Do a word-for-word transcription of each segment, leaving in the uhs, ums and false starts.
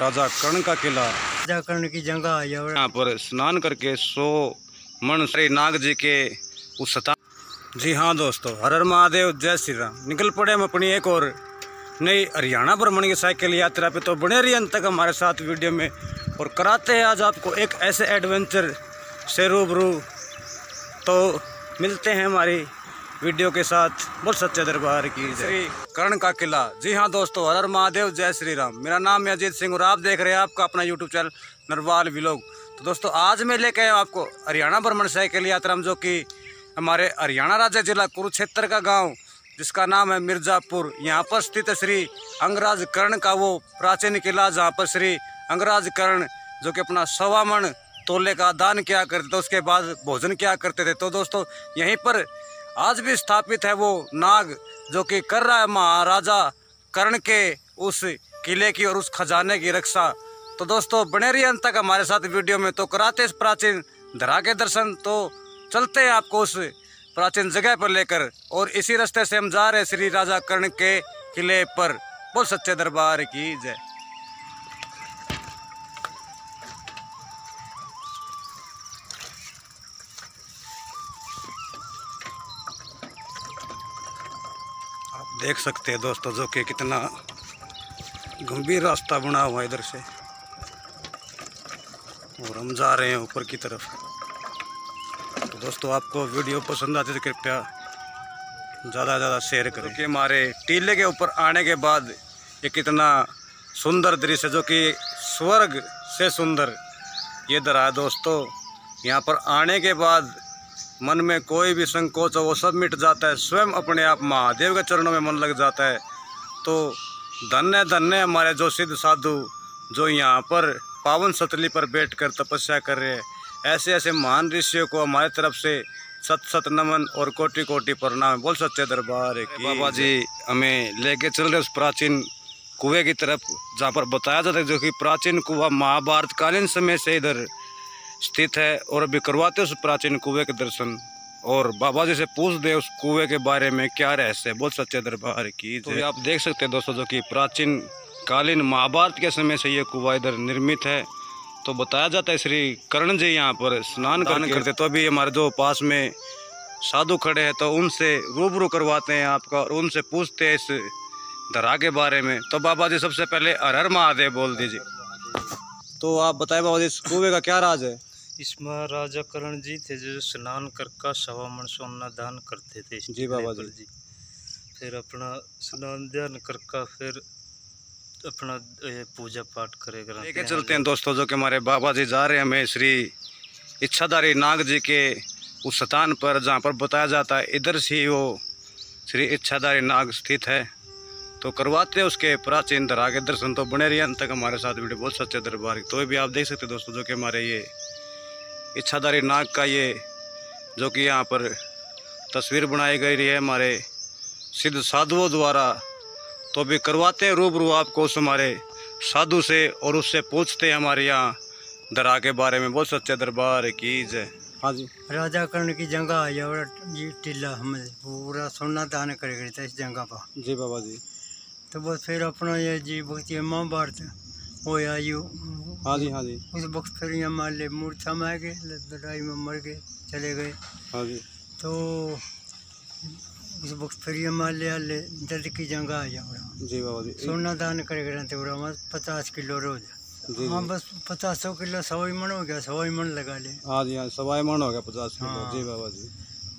राजा कर्ण का किला, राजा कर्ण की जगह, यहाँ पर स्नान करके सो मन श्री नाग जी के उस जी हाँ दोस्तों, हर हर महादेव, जय श्री राम। निकल पड़े हम अपनी एक और नई हरियाणा भ्रमण की साइकिल यात्रा पे, तो बने रहिए अंत तक हमारे साथ वीडियो में, और कराते हैं आज आपको एक ऐसे एडवेंचर से रूबरू। तो मिलते हैं हमारी वीडियो के साथ। बहुत सच्चे दरबार की श्री कर्ण का किला। जी हाँ दोस्तों, हर हर महादेव, जय श्री राम। मेरा नाम है अजीत सिंह और आप देख रहे हैं आपका अपना यूट्यूब चैनल नरवाल व्लॉग। तो दोस्तों आज मैं लेके आया आपको हरियाणा भ्रमण साइकिल यात्रा में, जो कि हमारे हरियाणा राज्य जिला कुरुक्षेत्र का गांव जिसका नाम है मिर्जापुर, यहाँ पर स्थित श्री अंगराज करण का वो प्राचीन किला, जहाँ पर श्री अंगराज करण जो कि अपना सवा मन तोले का दान किया करते थे, उसके बाद भोजन किया करते थे। तो दोस्तों यहीं पर आज भी स्थापित है वो नाग जो कि कर रहा है महाराजा करण के उस किले की और उस खजाने की रक्षा। तो दोस्तों बने रहिए अंत तक हमारे साथ वीडियो में, तो कराते इस प्राचीन धरा के दर्शन। तो चलते हैं आपको उस प्राचीन जगह पर लेकर, और इसी रास्ते से हम जा रहे हैं श्री राजा कर्ण के किले पर। बोल सच्चे दरबार की जय। आप देख सकते हैं दोस्तों जो कि कितना गंभीर रास्ता बना हुआ है इधर से, और हम जा रहे हैं ऊपर की तरफ। दोस्तों आपको वीडियो पसंद आती है तो कृपया ज़्यादा से ज़्यादा शेयर करें, क्योंकि हमारे टीले के ऊपर आने के बाद ये कितना सुंदर दृश्य, जो कि स्वर्ग से सुंदर ये दरा है दोस्तों। यहाँ पर आने के बाद मन में कोई भी संकोच हो वो सब मिट जाता है, स्वयं अपने आप महादेव के चरणों में मन लग जाता है। तो धन्य धन्य हमारे जो सिद्ध साधु जो यहाँ पर पावन सतली पर बैठ कर तपस्या कर रहे हैं, ऐसे ऐसे महान ऋषियों को हमारे तरफ से सत सत नमन और कोटि कोटि प्रणाम। बोल सच्चे दरबार की। बाबा जी हमें लेके चल रहे उस प्राचीन कुएं की तरफ, जहाँ पर बताया जाता है जो कि प्राचीन कुआ महाभारत कालीन समय से इधर स्थित है, और अभी करवाते उस प्राचीन कुएं के दर्शन, और बाबा जी से पूछ दे उस कुएं के बारे में क्या रहस्य। बोल सच्चे दरबार की। तो आप देख सकते हैं दोस्तों जो कि प्राचीन कालीन महाभारत के समय से ये कुआ इधर निर्मित है। तो बताया जाता है श्री कर्ण जी यहाँ पर स्नान करने करते, तो अभी हमारे जो पास में साधु खड़े हैं तो उनसे रूबरू करवाते हैं आपका, और उनसे पूछते हैं इस धरा के बारे में। तो बाबा जी सबसे पहले हर हर महादेव बोल दीजिए। तो आप बताए बाबा जी, इस कुएं का क्या राज है? इसमें राजा कर्ण जी थे जो स्नान करके सवा मन सोना दान करते थे। जी बाबा जी जी फिर अपना स्नान ध्यान करके फिर अपना पूजा पाठ करेगा। लेके चलते हैं दोस्तों जो कि हमारे बाबा जी जा रहे हैं हमें श्री इच्छाधारी नाग जी के उस स्थान पर, जहाँ पर बताया जाता है इधर से वो श्री इच्छाधारी नाग स्थित है। तो करवाते हैं उसके प्राचीन धरा के दर्शन। तो बने रहिए अंत तक हमारे साथ वीडियो। बहुत सच्चे दरबार। तो भी आप देख सकते हैं दोस्तों जो कि हमारे ये इच्छाधारी नाग का ये जो कि यहाँ पर तस्वीर बनाई गई है हमारे सिद्ध साधुओं द्वारा। तो भी करवाते हैं रूबरू आपको उस हमारे साधु से, और उससे पूछते हैं हमारे यहाँ दरा के बारे में। बहुत सच्चे दरबार की जय। हाँ जी, राजा कर्ण की जगह ये टीला हमें पूरा सोना दान कर गया था इस जगह पर। जी बाबा जी। तो बस फिर अपना ये जी वक्त ये महाभारत हो या यू। हाँ जी हाँ जी। उस वक्त फिर यहाँ मान ले मूर्छा में आ गए, लड़ाई में मर गए, चले गए। हाँ जी। तो उस वक्त फिर ये मान लिया दर्द की जंगा आया। जी बाबा जी। सोना दान करेगा रहते हो पचास किलो रोज। हाँ बस पचास सौ किलो सवाई मन हो गया, सवाई मन लगा ले। हाँ जी हाँ, सवाई मन हो गया पचास किलो। जी बाबा जी।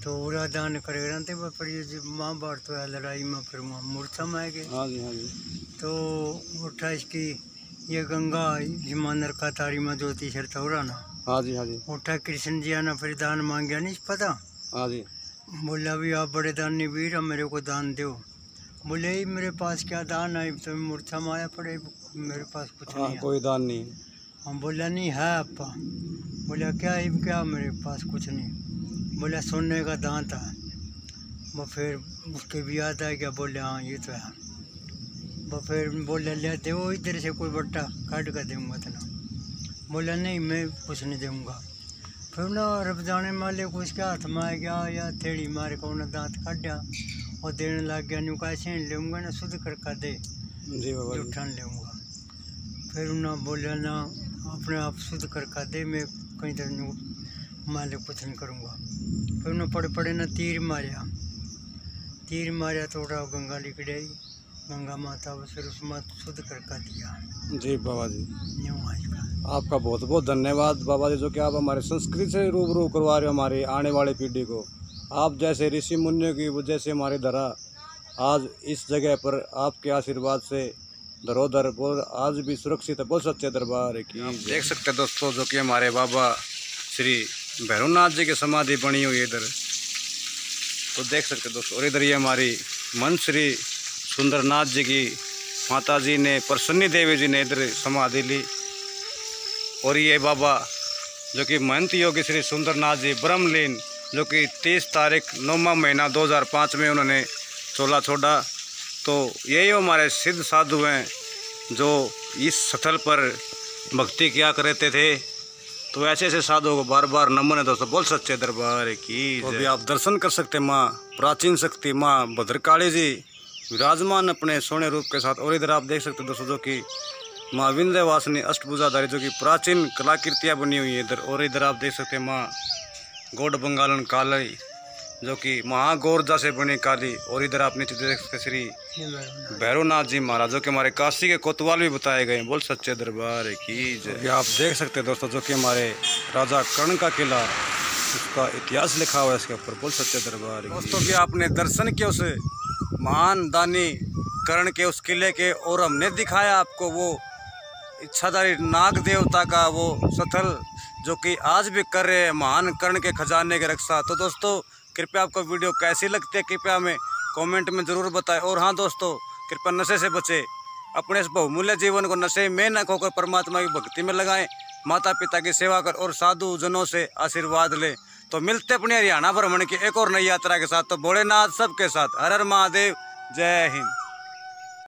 तो उड़ा दान करेगा रहते पर ये महाभारत हुआ लड़ाई में फिर वहाँ मूर्छा में आ गए। हाँ जी हाँ जी। तो अट्ठाईस की ये गंगा हिमानर का तारी में ज्योति शर थोड़ा ना। हाँ जी हाँ जी। उठा कृष्ण जी आना फिर दान मांगया नहीं पता। हाँ जी। बोला भी आप बड़े दानी वीर है, मेरे को दान दो। बोले ही मेरे पास क्या दान है, तो मूर्छा में आया पड़े, मेरे पास कुछ नहीं है, कोई दान नहीं। हम बोला नहीं है आपा। बोला क्या है क्या, मेरे पास कुछ नहीं। बोला सोने का दान था। वो फिर उसके भी याद आया क्या, बोले हाँ ये तो है। वो फिर बोले लेते हो इधर से कोई बट्टा काट कर दूँगा इतना। बोला नहीं मैं कुछ नहीं दूँगा। फिर ना रब जाने माले को उसके हाथ में आ गया या थेड़ी मारे को उन्हें दांत काटा और देने लग गया। नुका छीन लूँगा ना शुद्ध करके दे, जो ठान लूँगा। फिर ना बोलना अपने आप शुद्ध कर का दे, मैं कहीं तरह मालिक कुछ नहीं करूँगा। फिर उन्हें पड़े पड़े ना तीर मारिया, तीर मारिया थोड़ा गंगा लिखड़ आई, गंगा माता को फिर उसमें शुद्ध कर का दिया। जी बाबा जी, आपका बहुत बहुत धन्यवाद बाबा जी, जो कि आप हमारे संस्कृति से रूबरू करवा रहे हो हमारे आने वाले पीढ़ी को। आप जैसे ऋषि मुनियों की वो जैसे हमारी धरा आज इस जगह पर आपके आशीर्वाद से धरोधर और आज भी सुरक्षित है। बहुत सच्चे दरबार की आप देख सकते हैं दोस्तों, जो कि हमारे बाबा श्री भैरू नाथ जी की समाधि बनी हुई है इधर, तो देख सकते दोस्तों। और इधर ये हमारी मन श्री सुंदरनाथ जी की माता जी ने परसन्नी देवी जी ने इधर समाधि ली। और ये बाबा जो कि महंत योगी श्री सुंदरनाथ जी ब्रह्मलीन, जो कि तीस तारीख नौवा महीना दो हज़ार पाँच में उन्होंने चोला छोड़ा। तो यही हमारे सिद्ध साधु हैं जो इस स्थल पर भक्ति किया करते थे। तो ऐसे ऐसे साधुओं को बार बार नमन है दोस्तों, बहुत सच्चे दरबार की। तो अभी आप दर्शन कर सकते हैं माँ प्राचीन शक्ति माँ भद्रकाली जी विराजमान अपने सोने रूप के साथ। और इधर आप देख सकते हैं दोस्तों जो कि माँ विन्द्यवासि अष्टभुजाधारी जो कि प्राचीन कलाकृतियाँ बनी हुई है इधर। और इधर आप देख सकते हैं माँ गोड बंगालन काली जो कि महागौरजा से बनी काली। और इधर आप नीचे देख सकते श्री भैरू नाथ जी महाराज जो कि हमारे काशी के कोतवाल भी बताए गए हैं। बोल सच्चे दरबार की जय। आप देख सकते हैं दोस्तों जो कि हमारे राजा कर्ण का किला, उसका इतिहास लिखा हुआ है इसके ऊपर। बोल सच्चे दरबार दोस्तों की आपने दर्शन किया उस महान दानी कर्ण के उस किले के, और हमने दिखाया आपको वो इच्छाधारी नाग देवता का वो स्थल जो कि आज भी कर रहे हैं महान कर्ण के खजाने के रक्षा। तो दोस्तों कृपया आपको वीडियो कैसी लगती है कृपया हमें कमेंट में ज़रूर बताएं। और हाँ दोस्तों, कृपया नशे से बचें, अपने इस बहुमूल्य जीवन को नशे में न खोकर परमात्मा की भक्ति में लगाएं, माता पिता की सेवा कर और साधु जनों से आशीर्वाद लें। तो मिलते अपने हरियाणा भ्रमण की एक और नई यात्रा के साथ। तो भोलेनाथ सबके साथ, हर हर महादेव, जय हिंद।